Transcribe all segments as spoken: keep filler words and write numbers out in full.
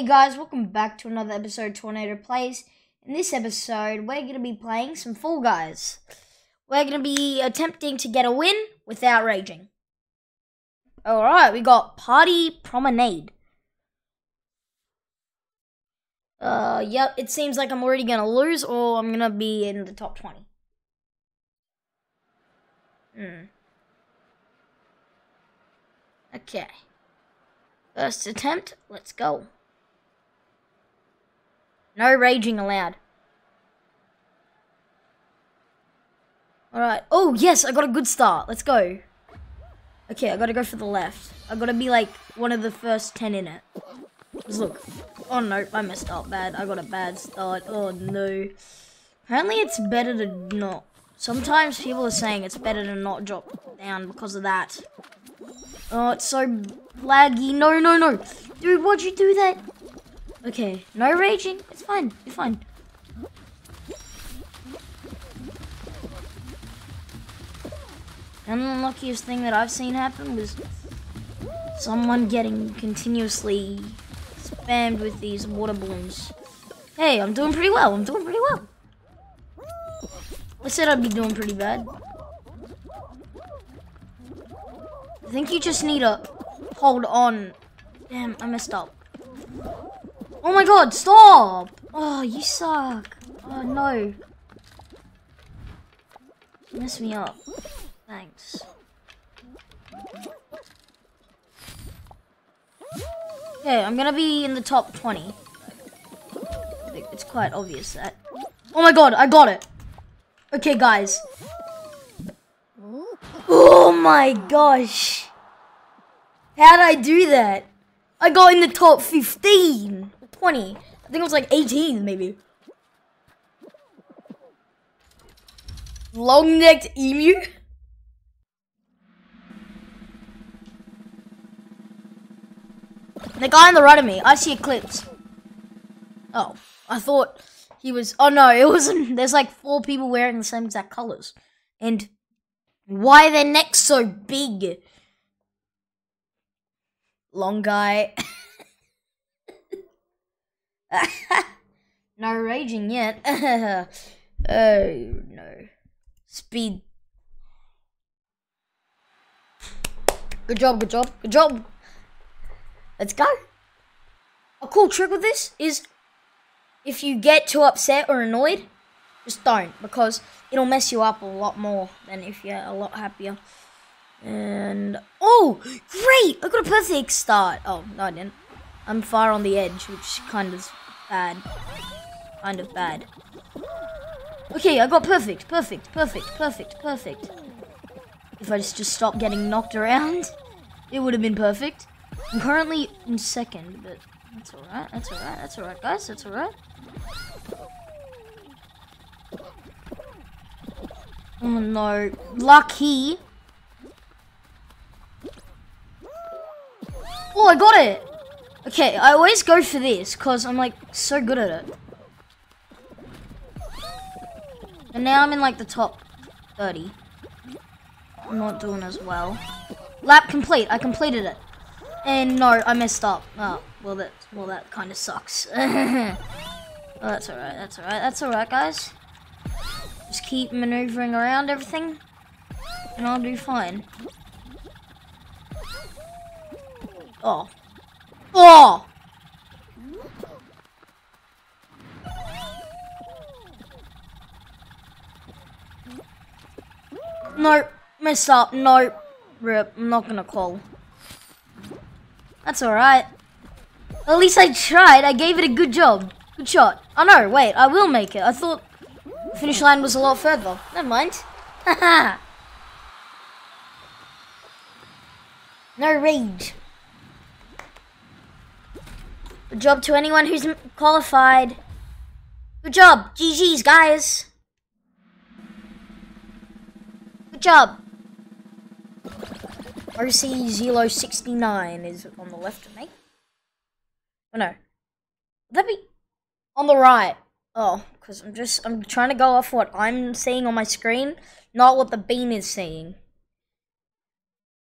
Hey guys, welcome back to another episode of Tornado Plays. In this episode, we're going to be playing some Fall Guys. We're going to be attempting to get a win without raging. Alright, we got Party Promenade. Uh, yep, it seems like I'm already going to lose or I'm going to be in the top twenty. Hmm. Okay. First attempt, let's go. No raging allowed. Alright. Oh, yes, I got a good start. Let's go. Okay, I gotta go for the left. I gotta be like one of the first ten in it. Just look. Oh, no, I messed up bad. I got a bad start. Oh, no. Apparently, it's better to not. Sometimes people are saying it's better to not drop down because of that. Oh, it's so laggy. No, no, no. Dude, why'd you do that? Okay, no raging. It's fine. You're fine. And the luckiest thing that I've seen happen was someone getting continuously spammed with these water balloons. Hey, I'm doing pretty well. I'm doing pretty well. I said I'd be doing pretty bad. I think you just need to hold on. Damn, I messed up. Oh my god, stop! Oh, you suck. Oh no. You messed me up. Thanks. Okay, I'm gonna be in the top twenty. I think it's quite obvious that. Oh my god, I got it! Okay, guys. Oh my gosh. How'd I do that? I got in the top fifteen. twenty. I think it was like eighteen, maybe. Long-necked emu? The guy on the right of me, I see Eclipse. Oh, I thought he was... Oh no, it wasn't... There's like four people wearing the same exact colors. And... why are their necks so big? Long guy. No raging yet. Oh no. Speed. Good job, good job, good job. Let's go. A cool trick with this is if you get too upset or annoyed, just don't, because it'll mess you up a lot more than if you're a lot happier. And, oh, great! I got a perfect start. Oh, no, I didn't. I'm far on the edge, which kind of is bad. Kind of bad. Okay, I got perfect, perfect, perfect, perfect, perfect. If I just, just stopped getting knocked around, it would have been perfect. I'm currently in second, but that's alright, that's alright, that's alright, guys, that's alright. Oh no, lucky. Oh, I got it. Okay, I always go for this because I'm like so good at it. And now I'm in like the top thirty. I'm not doing as well. Lap complete, I completed it. And no, I messed up. Oh, well that, well that kind of sucks. Well, that's alright, that's alright, that's alright guys. Just keep maneuvering around everything, and I'll do fine. Oh. Oh! Nope. Messed up. Nope. Rip. I'm not gonna call. That's alright. At least I tried. I gave it a good job. Good shot. Oh no, wait. I will make it. I thought... finish line was a lot further. Never mind. Haha. No rage. Good job to anyone who's qualified. Good job. G G's, guys. Good job. O C zero six nine is on the left of me. Oh, no. Would that be on the right? Oh, because I'm just, I'm trying to go off what I'm seeing on my screen, not what the bean is seeing.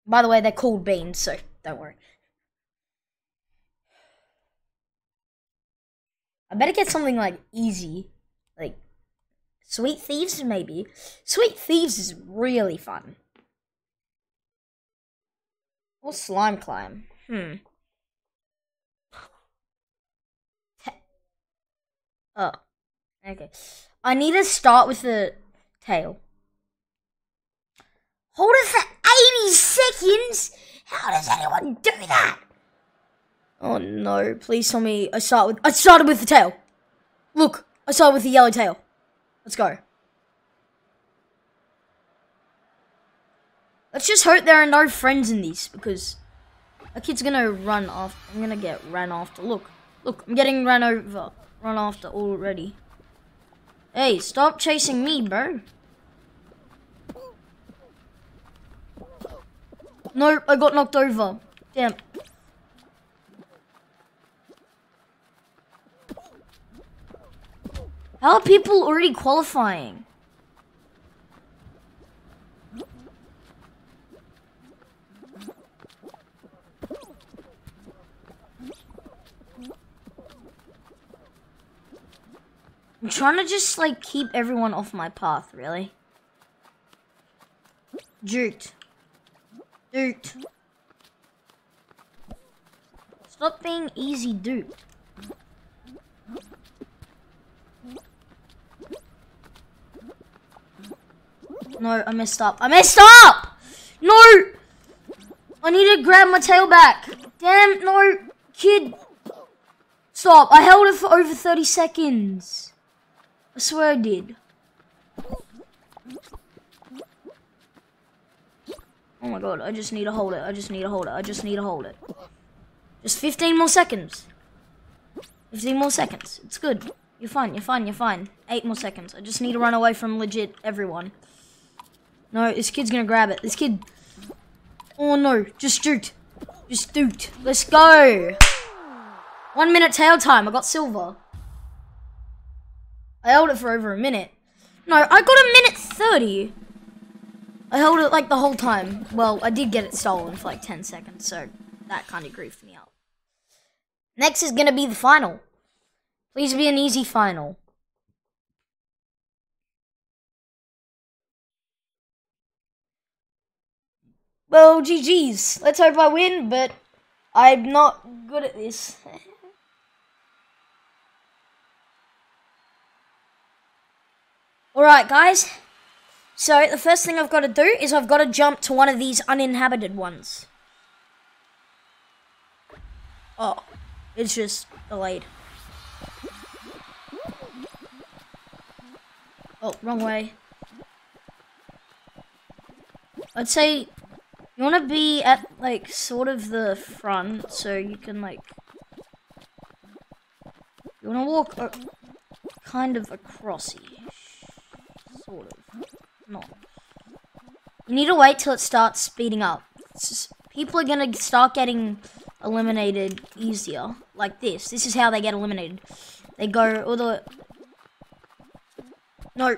By the way, they're called beans, so don't worry. I better get something like easy, like Sweet Thieves maybe. Sweet Thieves is really fun. Or Slime Climb. Hmm. Oh, okay. I need to start with the tail. Hold it for eighty seconds? How does anyone do that? Oh no, please tell me I start with- I started with the tail! Look, I started with the yellow tail. Let's go. Let's just hope there are no friends in these, because a kid's gonna run off. I'm gonna get ran after. Look, look, I'm getting ran over. Run after already. Hey, stop chasing me, bro. No, I got knocked over. Damn. How are people already qualifying? I'm trying to just, like, keep everyone off my path, really. Juked. Duped. Stop being easy duped. No, I messed up. I messed up! No! I need to grab my tail back. Damn, no. Kid. Stop. I held it for over thirty seconds. I swear I did. Oh my god, I just need to hold it, I just need to hold it, I just need to hold it. Just fifteen more seconds. fifteen more seconds, it's good. You're fine, you're fine, you're fine. eight more seconds, I just need to run away from legit everyone. No, this kid's gonna grab it, this kid. Oh no, just shoot. Just shoot, let's go. One minute tail time, I got silver. I held it for over a minute. No, I got a minute thirty. I held it like the whole time. Well, I did get it stolen for like ten seconds, so that kind of griefed me out. Next is going to be the final. Please be an easy final. Well, G G's. Let's hope I win, but I'm not good at this. Alright guys, so the first thing I've got to do is I've got to jump to one of these uninhabited ones. Oh, it's just delayed. Oh, wrong way. I'd say you want to be at like sort of the front so you can like... You want to walk uh, kind of across-y. Sort of. Not. You need to wait till it starts speeding up. Just, people are going to start getting eliminated easier. Like this. This is how they get eliminated. They go all the... No.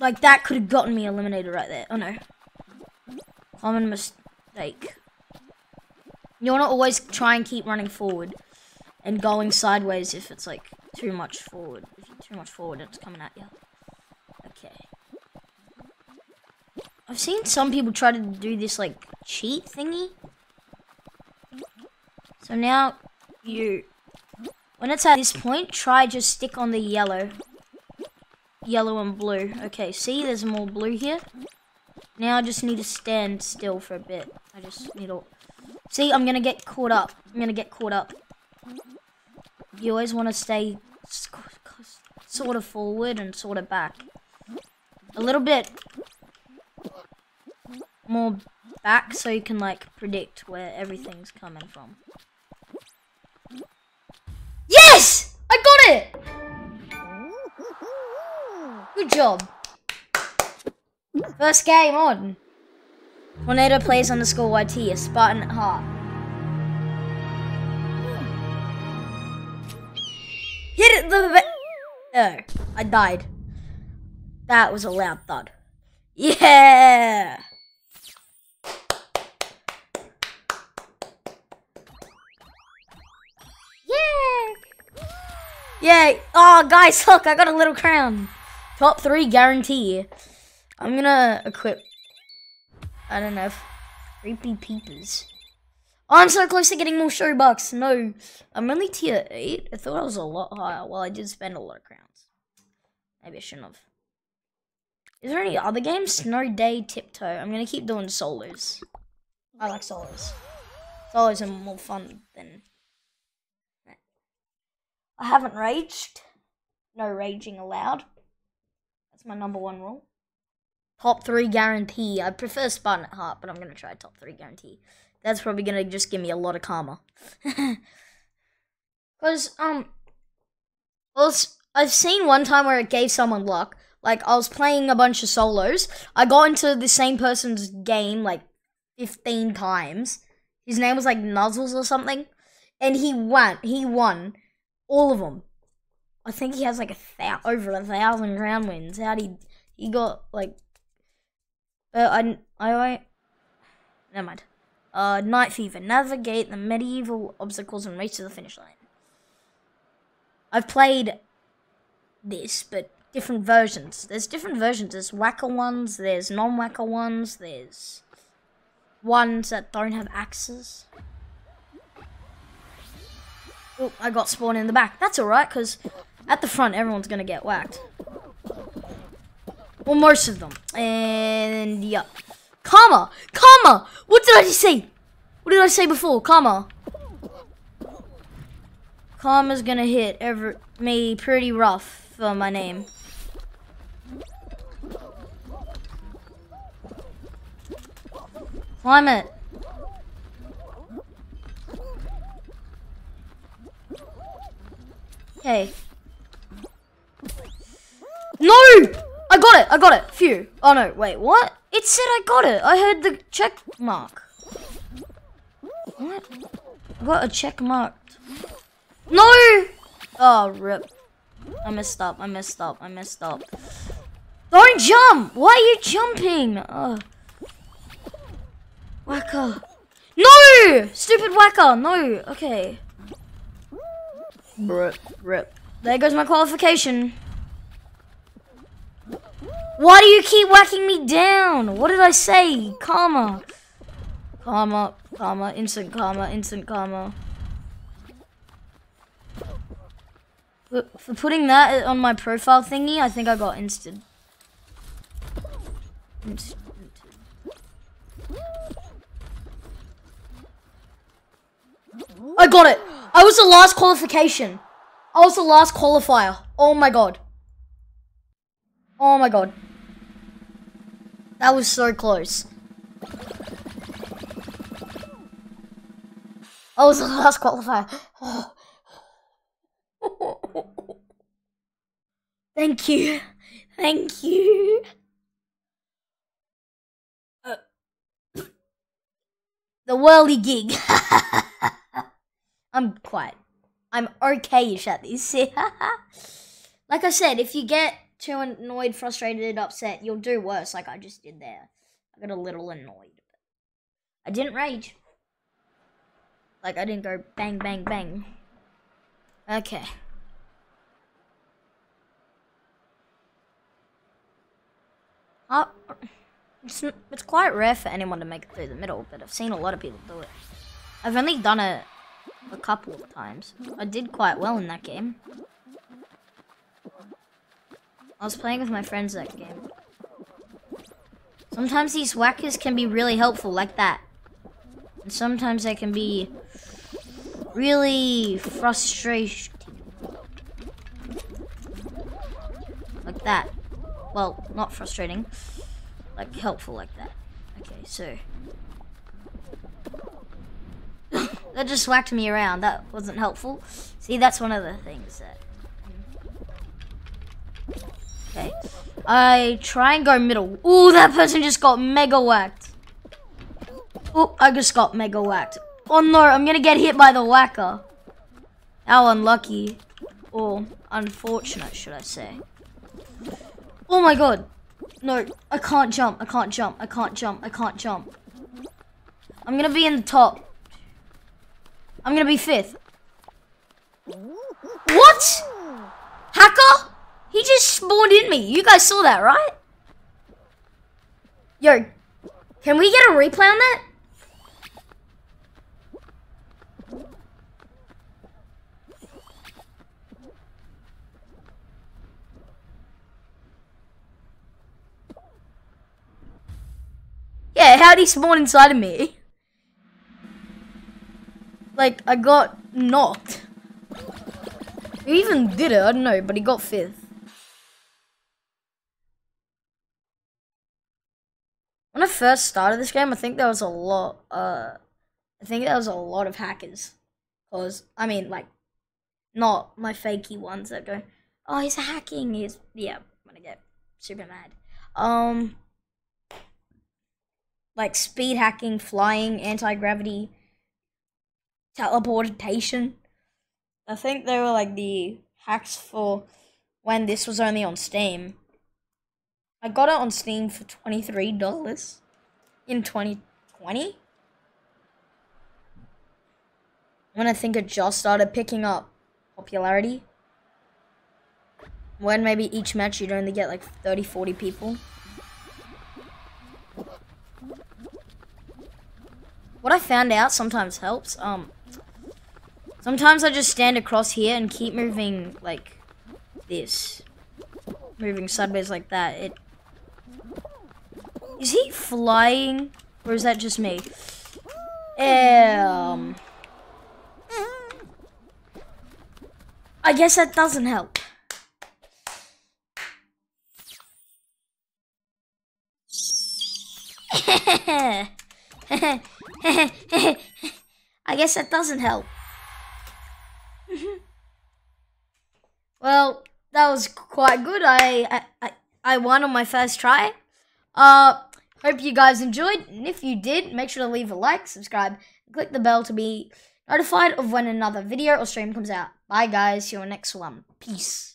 Like that could have gotten me eliminated right there. Oh no. Common mistake. You want to always try and keep running forward. And going sideways if it's like too much forward. If you're too much forward it's coming at you. Okay. I've seen some people try to do this, like, cheat thingy. So now, you... When it's at this point, try just stick on the yellow. Yellow and blue. Okay, see? There's more blue here. Now I just need to stand still for a bit. I just need to... See, I'm gonna get caught up. I'm gonna get caught up. You always want to stay sort of forward and sort of back. A little bit... more back so you can like predict where everything's coming from. Yes! I got it! Good job. First game on. Tornado Plays underscore Y T, a Spartan at heart. Hit it the... Oh, I died. That was a loud thud. Yeah! Yay! Oh, guys, look, I got a little crown. Top three guarantee. I'm gonna equip. I don't know. Creepy peepers. Oh, I'm so close to getting more show bucks. No, I'm only tier eight. I thought I was a lot higher. Well, I did spend a lot of crowns. Maybe I shouldn't have. Is there any other games? Snow Day Tiptoe. I'm gonna keep doing solos. I like solos. Solos are more fun than. I haven't raged. No raging allowed. That's my number one rule. Top three guarantee. I prefer Spartan at heart, but I'm gonna try top three guarantee. That's probably gonna just give me a lot of karma. Cause um, well, I've seen one time where it gave someone luck. Like I was playing a bunch of solos. I got into the same person's game like fifteen times. His name was like Nuzzles or something, and he won. He won all of them. I think he has like a thou over a thousand ground wins. How did he, he got like? Uh, I I I. Never mind. Uh, Night Fever. Navigate the medieval obstacles and reach to the finish line. I've played this, but different versions. There's different versions. There's whacker ones. There's non-whacker ones. There's ones that don't have axes. Oh, I got spawned in the back. That's alright, because at the front, everyone's going to get whacked. Well, most of them. And, yeah. Karma! Karma! What did I just say? What did I say before? Karma. Karma's gonna hit every, me pretty rough for my name. Climb it. Okay. No! I got it! I got it! Phew. Oh no, wait, what? It said I got it. I heard the check mark. What? I got a check mark. No! Oh, rip. I messed up. I messed up. I messed up. Don't jump! Why are you jumping? Oh. Whacker. No! Stupid whacker. No. Okay. Rip. Rip. There goes my qualification. Why do you keep whacking me down? What did I say? Karma. Karma, karma, instant karma, instant karma. For putting that on my profile thingy, I think I got instant. Instant. I got it. I was the last qualification. I was the last qualifier. Oh my god. Oh my god. That was so close. I was the last qualifier. Oh. Oh. Thank you. Thank you. Uh. The whirly gig. I'm quiet. I'm okay-ish at this. Like I said, if you get too annoyed, frustrated, upset, you'll do worse like I just did there. I got a little annoyed. I didn't rage. Like, I didn't go bang, bang, bang. Okay. Uh, it's, it's quite rare for anyone to make it through the middle, but I've seen a lot of people do it. I've only done it a couple of times. I did quite well in that game. I was playing with my friends that game. Sometimes these whackers can be really helpful, like that. And sometimes they can be really frustrating. Like that. Well, not frustrating. Like, helpful like that. Okay, so. That just whacked me around. That wasn't helpful. See, that's one of the things that. Okay, I try and go middle. Ooh, that person just got mega whacked. Ooh, I just got mega whacked. Oh no, I'm gonna get hit by the whacker. How unlucky. Or unfortunate, should I say. Oh my god. No, I can't jump, I can't jump, I can't jump, I can't jump. I'm gonna be in the top. I'm gonna be fifth. What? Hacker? He just spawned in me. You guys saw that, right? Yo, can we get a replay on that? Yeah, how'd he spawn inside of me? Like, I got knocked. Who even did it? I don't know, but he got fifth. When I first started this game, I think there was a lot, uh, I think there was a lot of hackers. Cause, I mean, like, not my fakey ones that go, oh, he's hacking, he's, yeah, I'm gonna get super mad. Um, like speed hacking, flying, anti-gravity, teleportation. I think they were like the hacks for when this was only on Steam. I got it on Steam for twenty-three dollars in twenty twenty. When I think it just started picking up popularity. When maybe each match you'd only get like thirty, forty people. What I found out sometimes helps. Um, sometimes I just stand across here and keep moving like this, moving sideways like that. It is he flying, or is that just me? Um, I guess that doesn't help. I guess that doesn't help. Well, that was quite good. I, I I won on my first try. Uh, hope you guys enjoyed. And if you did, make sure to leave a like, subscribe, and click the bell to be notified of when another video or stream comes out. Bye guys, see you on the next one. Peace.